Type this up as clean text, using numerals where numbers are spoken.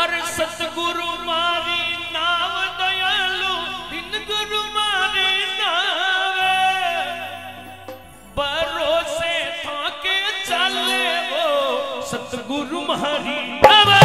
अरे सतगुरु म्हारी नाव दयालु बिन गुरु म्हारी नाव भरोसे थाके चले हो सतगुरु म्हारी नाव।